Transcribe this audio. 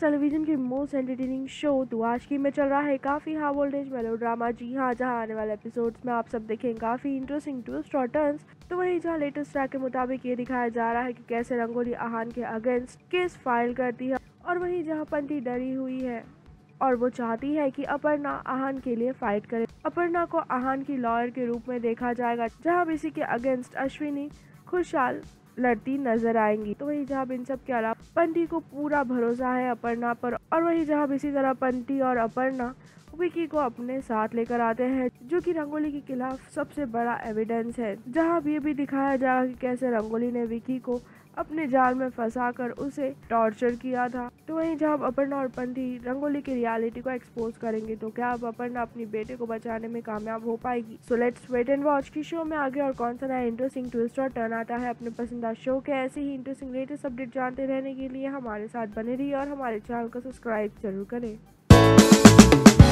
Fox television के most entertaining show दुआशकी में चल रहा है काफ़ी हाई वोल्टेज मेलोड्रामा। जी हाँ, जहाँ आने वाले एपिसोड्स में आप सब देखेंगे काफ़ी इंटरेस्टिंग ट्विस्ट और टर्न्स। तो वहीं जहाँ लेटेस्ट ट्रैक के मुताबिक ये दिखाया जा रहा है कि कैसे रंगोली आहान के अगेंस्ट केस फाइल करती है, और वहीं जहाँ पंती डरी हुई है और वो चाहती है कि अपर्णा आहान के लिए फाइट करे। अपर्णा को आहान की लॉयर के रूप में देखा जाएगा, जहाँ इसी के अगेंस्ट अश्विनी खुशहाल लड़ती नजर आएंगी। तो वही जहाँ इन सब के अलावा पंती को पूरा भरोसा है अपर्णा पर, और वही जहाँ इसी तरह पंती और अपर्णा विकी को अपने साथ लेकर आते हैं, जो कि रंगोली के खिलाफ सबसे बड़ा एविडेंस है। जहाँ ये भी दिखाया जाएगा कि कैसे रंगोली ने विकी को अपने जाल में फंसाकर उसे टॉर्चर किया था। तो वहीं जहाँ अपर्णा और पंती रंगोली की रियलिटी को एक्सपोज करेंगे, तो क्या अब अपर्णा अपने बेटे को बचाने में कामयाब हो पाएगी? So let's wait and watch की शो में आगे और कौन सा नया इंटरेस्टिंग ट्विस्ट और टर्न आता है अपने पसंदीदा शो के। ऐसे ही इंटरेस्टिंग लेटेस्ट अपडेट जानते रहने के लिए हमारे साथ बने रहिए और हमारे चैनल को सब्सक्राइब जरूर करें।